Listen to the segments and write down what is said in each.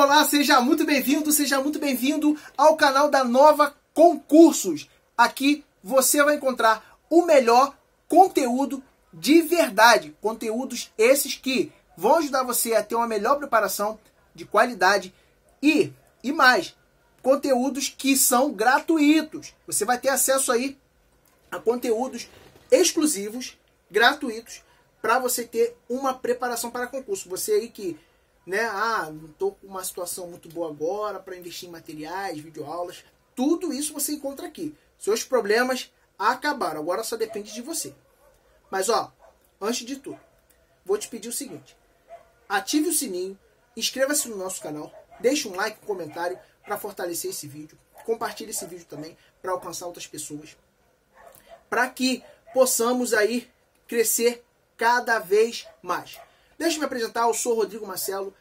Olá, seja muito bem-vindo ao canal da Nova Concursos. Aqui você vai encontrar o melhor conteúdo de verdade. Conteúdos esses que vão ajudar você a ter uma melhor preparação de qualidade e mais, conteúdos que são gratuitos. Você vai ter acesso aí a conteúdos exclusivos, gratuitos, para você ter uma preparação para concurso. Você aí que, né, não estou com uma situação muito boa agora para investir em materiais, videoaulas, tudo isso você encontra aqui. Seus problemas acabaram, agora só depende de você. Mas, ó, antes de tudo, vou te pedir o seguinte: ative o sininho, inscreva-se no nosso canal, deixe um like, um comentário para fortalecer esse vídeo, compartilhe esse vídeo também para alcançar outras pessoas, para que possamos aí crescer cada vez mais. Deixa eu me apresentar, eu sou Rodrigo Marcelo,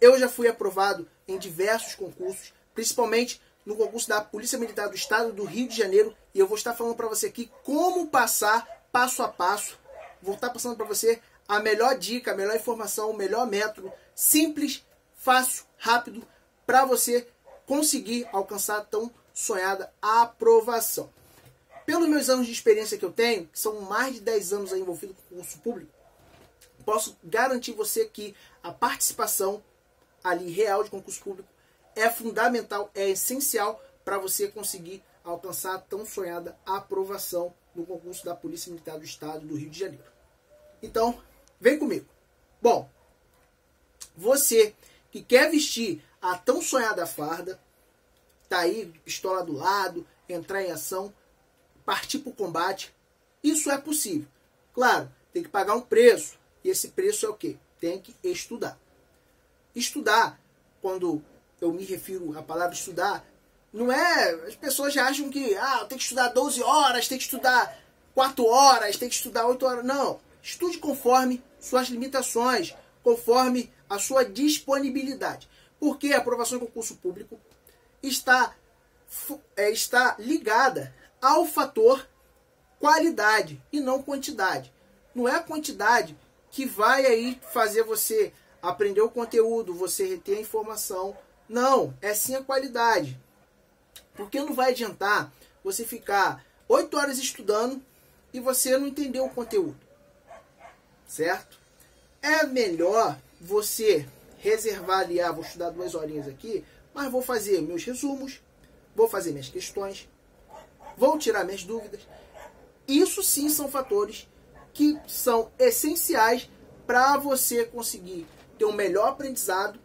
eu já fui aprovado em diversos concursos, principalmente no concurso da Polícia Militar do Estado do Rio de Janeiro, e eu vou estar falando para você aqui como passar passo a passo, vou estar passando para você a melhor dica, a melhor informação, o melhor método, simples, fácil, rápido, para você conseguir alcançar a tão sonhada aprovação. Pelos meus anos de experiência que eu tenho, que são mais de 10 anos aí envolvido com o concurso público, posso garantir você que a participação ali real de concurso público é fundamental, é essencial para você conseguir alcançar a tão sonhada aprovação no concurso da Polícia Militar do Estado do Rio de Janeiro. Então, vem comigo. Bom, você que quer vestir a tão sonhada farda, tá aí, pistola do lado, entrar em ação, partir para o combate, isso é possível. Claro, tem que pagar um preço. E esse preço é o quê? Tem que estudar. Estudar, quando eu me refiro à palavra estudar, não é... As pessoas já acham que tem que estudar 12 horas, tem que estudar 4 horas, tem que estudar 8 horas. Não. Estude conforme suas limitações, conforme a sua disponibilidade. Porque a aprovação do concurso público está ligada ao fator qualidade e não quantidade. Não é a quantidade que vai aí fazer você aprender o conteúdo, você reter a informação. Não, é sim a qualidade. Porque não vai adiantar você ficar 8 horas estudando e você não entender o conteúdo. Certo? É melhor você reservar ali, vou estudar 2 horinhas aqui, mas vou fazer meus resumos, vou fazer minhas questões, vou tirar minhas dúvidas. Isso sim são fatores que são essenciais para você conseguir ter um melhor aprendizado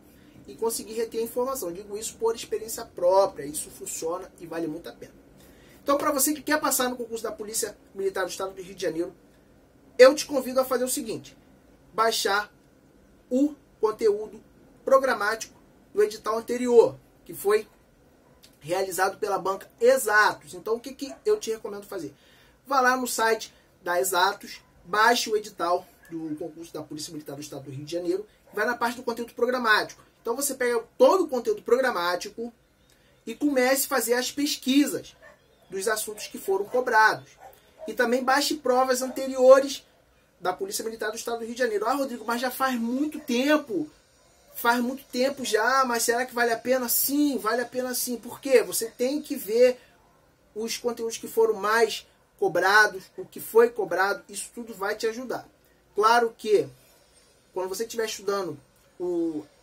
e conseguir reter a informação. Digo isso por experiência própria, isso funciona e vale muito a pena. Então, para você que quer passar no concurso da Polícia Militar do Estado do Rio de Janeiro, eu te convido a fazer o seguinte: baixar o conteúdo programático do edital anterior, que foi realizado pela banca Exatos. Então, o que eu te recomendo fazer? Vá lá no site da Exatos, baixe o edital do concurso da Polícia Militar do Estado do Rio de Janeiro, vai na parte do conteúdo programático. Então, você pega todo o conteúdo programático e comece a fazer as pesquisas dos assuntos que foram cobrados. E também baixe provas anteriores da Polícia Militar do Estado do Rio de Janeiro. Ah, Rodrigo, mas já faz muito tempo já, mas será que vale a pena? Sim, vale a pena sim. Por quê? Você tem que ver os conteúdos que foram mais cobrados, o que foi cobrado, isso tudo vai te ajudar. Claro que, quando você estiver estudando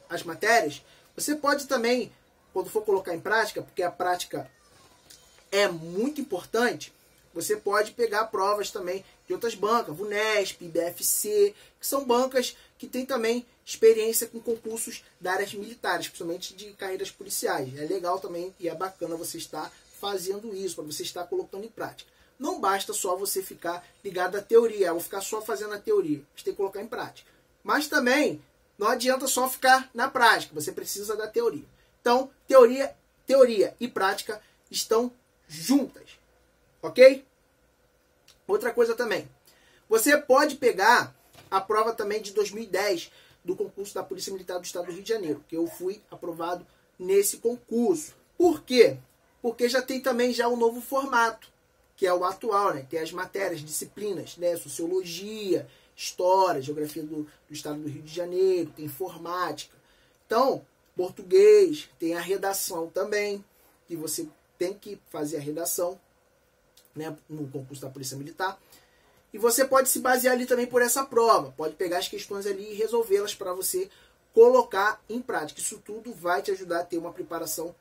as matérias, você pode também, quando for colocar em prática, porque a prática é muito importante, você pode pegar provas também de outras bancas, Vunesp, IBFC, que são bancas que têm também experiência com concursos da áreas militares, principalmente de carreiras policiais. É legal também e é bacana você estar fazendo isso, para você estar colocando em prática. Não basta só você ficar ligado à teoria, eu vou ficar só fazendo a teoria, você tem que colocar em prática. Mas também não adianta só ficar na prática, você precisa da teoria. Então, teoria e prática estão juntas. Ok? Outra coisa também. Você pode pegar a prova também de 2010 do concurso da Polícia Militar do Estado do Rio de Janeiro, que eu fui aprovado nesse concurso. Por quê? Porque já tem também já um novo formato, que é o atual, né? Tem as matérias, disciplinas, né? Sociologia, história, geografia do estado do Rio de Janeiro, tem informática. Então, Português, tem a redação também, que você tem que fazer a redação, né, no concurso da Polícia Militar. E você pode se basear ali também por essa prova, pode pegar as questões ali e resolvê-las para você colocar em prática. Isso tudo vai te ajudar a ter uma preparação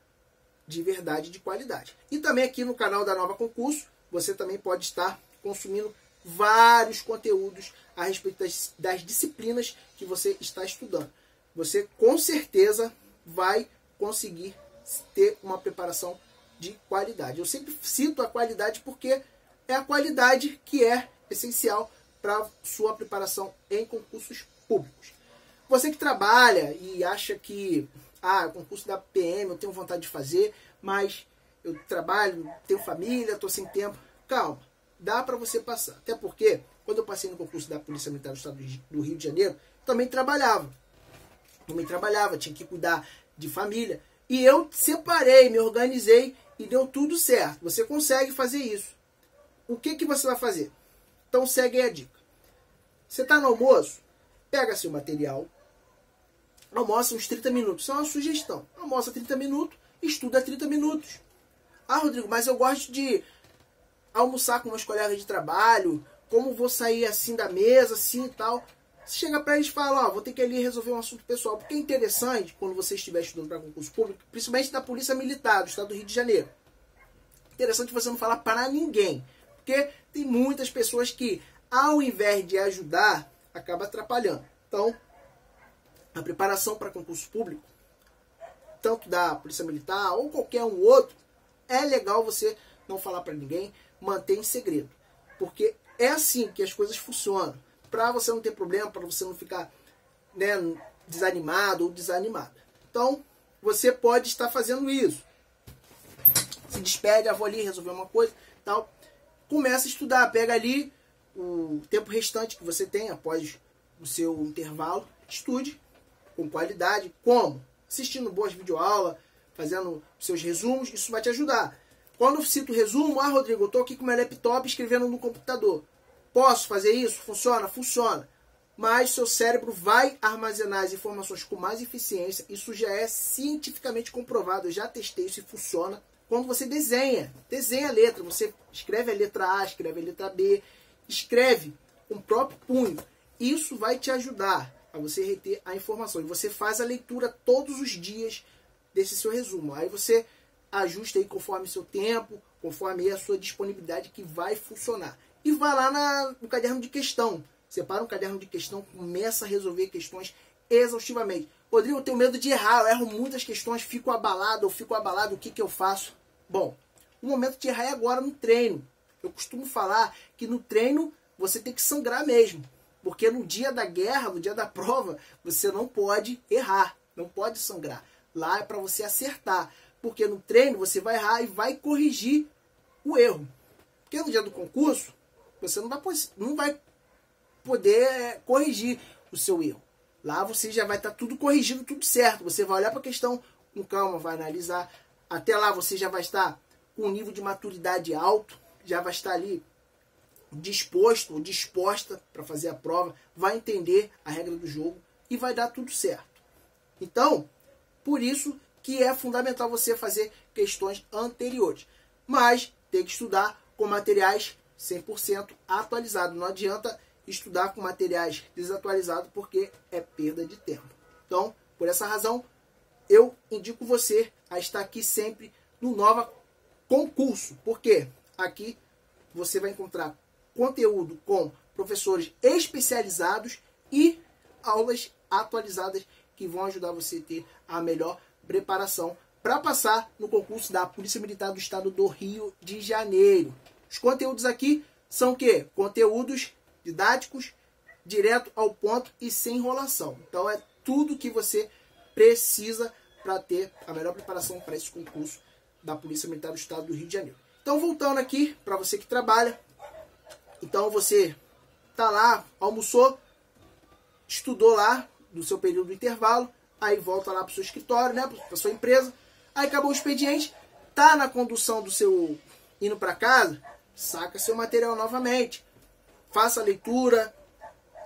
de verdade, de qualidade. E também aqui no canal da Nova Concurso, você também pode estar consumindo vários conteúdos a respeito das disciplinas que você está estudando. Você com certeza vai conseguir ter uma preparação de qualidade. Eu sempre cito a qualidade porque é a qualidade que é essencial para sua preparação em concursos públicos. Você que trabalha e acha que concurso da PM eu tenho vontade de fazer, mas eu trabalho, tenho família, estou sem tempo. Calma, dá para você passar. Até porque quando eu passei no concurso da Polícia Militar do Estado do Rio de Janeiro, também trabalhava. Tinha que cuidar de família. E eu separei, me organizei e deu tudo certo. Você consegue fazer isso. O que que você vai fazer? Então segue aí a dica. Você está no almoço, pega seu material, almoça uns 30 minutos. Isso é uma sugestão. Almoça 30 minutos, estuda 30 minutos. Ah, Rodrigo, mas eu gosto de almoçar com meus colegas de trabalho. Como vou sair assim da mesa, assim e tal? Você chega para eles e fala, ó, vou ter que ali resolver um assunto pessoal. Porque é interessante, quando você estiver estudando para concurso público, principalmente da Polícia Militar do Estado do Rio de Janeiro, interessante você não falar para ninguém. Porque tem muitas pessoas que, ao invés de ajudar, acaba atrapalhando. Então, a preparação para concurso público, tanto da Polícia Militar ou qualquer um outro, é legal você não falar para ninguém, manter em segredo. Porque é assim que as coisas funcionam. Para você não ter problema, para você não ficar, né, desanimado ou desanimada. Então, você pode estar fazendo isso. Se despede, vou ali resolver uma coisa, tal. Começa a estudar, pega ali o tempo restante que você tem após o seu intervalo, estude com qualidade, como assistindo boas videoaulas, fazendo seus resumos, isso vai te ajudar. Quando eu cito resumo, Rodrigo, eu estou aqui com meu laptop escrevendo no computador. Posso fazer isso? Funciona? Funciona. Mas seu cérebro vai armazenar as informações com mais eficiência. Isso já é cientificamente comprovado. Eu já testei isso e funciona. Quando você desenha a letra. Você escreve a letra A, escreve a letra B. Escreve com o próprio punho. Isso vai te ajudar a você reter a informação. E você faz a leitura todos os dias desse seu resumo. Aí você ajusta aí conforme seu tempo, conforme a sua disponibilidade, que vai funcionar. E vai lá no caderno de questão. Separa um caderno de questão, começa a resolver questões exaustivamente. Rodrigo, eu tenho medo de errar, eu erro muitas questões, fico abalado, o que eu faço? Bom, o momento de errar é agora no treino. Eu costumo falar que no treino você tem que sangrar mesmo. Porque no dia da guerra, no dia da prova, você não pode errar, não pode sangrar. Lá é para você acertar. Porque no treino você vai errar e vai corrigir o erro. Porque no dia do concurso, você não vai poder corrigir o seu erro. Lá você já vai estar tudo corrigido, tudo certo. Você vai olhar para a questão com calma, vai analisar. Até lá você já vai estar com um nível de maturidade alto, já vai estar ali disposto ou disposta para fazer a prova, vai entender a regra do jogo e vai dar tudo certo. Então, por isso que é fundamental você fazer questões anteriores. Mas tem que estudar com materiais 100% atualizado. Não adianta estudar com materiais desatualizados porque é perda de tempo. Então, por essa razão, eu indico você a estar aqui sempre no Nova Concurso, porque aqui você vai encontrar conteúdo com professores especializados e aulas atualizadas que vão ajudar você a ter a melhor preparação para passar no concurso da Polícia Militar do Estado do Rio de Janeiro. Os conteúdos aqui são o quê? Conteúdos didáticos, direto ao ponto e sem enrolação. Então é tudo que você precisa para ter a melhor preparação para esse concurso da Polícia Militar do Estado do Rio de Janeiro. Então voltando aqui para você que trabalha. Então você tá lá, almoçou, estudou lá no seu período de intervalo, aí volta lá para o seu escritório, né, para sua empresa. Aí acabou o expediente, tá na condução do seu indo para casa, saca seu material novamente. Faça a leitura,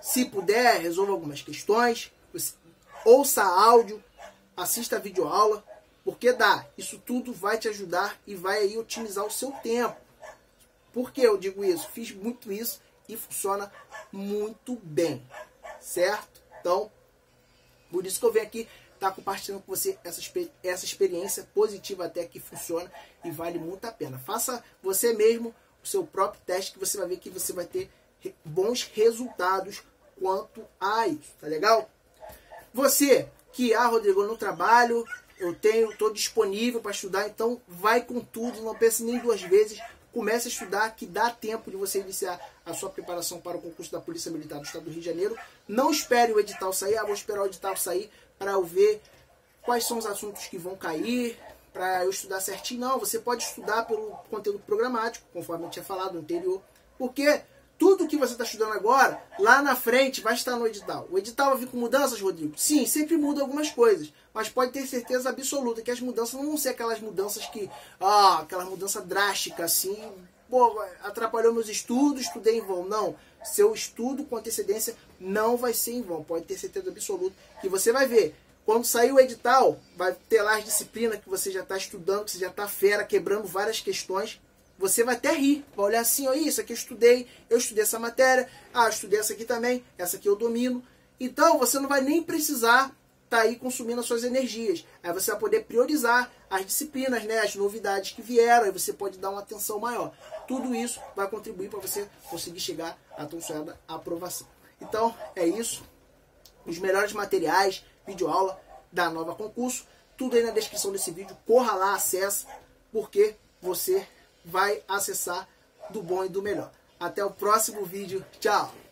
se puder, resolva algumas questões, ouça áudio, assista a videoaula, porque dá. Isso tudo vai te ajudar e vai aí otimizar o seu tempo. Por que eu digo isso? Fiz muito isso e funciona muito bem, certo? Então, por isso que eu venho aqui estar compartilhando com você essa experiência positiva até que funciona e vale muito a pena. Faça você mesmo o seu próprio teste que você vai ver que você vai ter bons resultados quanto a isso, tá legal? Você que, Rodrigo, eu não trabalho, estou disponível para estudar, então vai com tudo, não pense nem duas vezes, comece a estudar que dá tempo de você iniciar a sua preparação para o concurso da Polícia Militar do Estado do Rio de Janeiro. Não espere o edital sair, vou esperar o edital sair para eu ver quais são os assuntos que vão cair, para eu estudar certinho. Não, você pode estudar pelo conteúdo programático, conforme eu tinha falado no anterior, porque tudo que você está estudando agora, lá na frente, vai estar no edital. O edital vai vir com mudanças, Rodrigo? Sim, sempre muda algumas coisas. Mas pode ter certeza absoluta que as mudanças não vão ser aquelas mudanças que... aquela mudança drástica, assim... Pô, atrapalhou meus estudos, estudei em vão. Não, seu estudo com antecedência não vai ser em vão. Pode ter certeza absoluta que você vai ver. Quando sair o edital, vai ter lá as disciplinas que você já está estudando, que você já está fera, quebrando várias questões... Você vai até rir, vai olhar assim, ó, isso aqui eu estudei essa matéria, eu estudei essa aqui também, essa aqui eu domino. Então, você não vai nem precisar estar aí consumindo as suas energias. Aí você vai poder priorizar as disciplinas, né, as novidades que vieram, aí você pode dar uma atenção maior. Tudo isso vai contribuir para você conseguir chegar à tão sonhada aprovação. Então, é isso. Os melhores materiais, videoaula da Nova Concurso, tudo aí na descrição desse vídeo. Corra lá, acessa, porque você... vai acessar do bom e do melhor. Até o próximo vídeo. Tchau!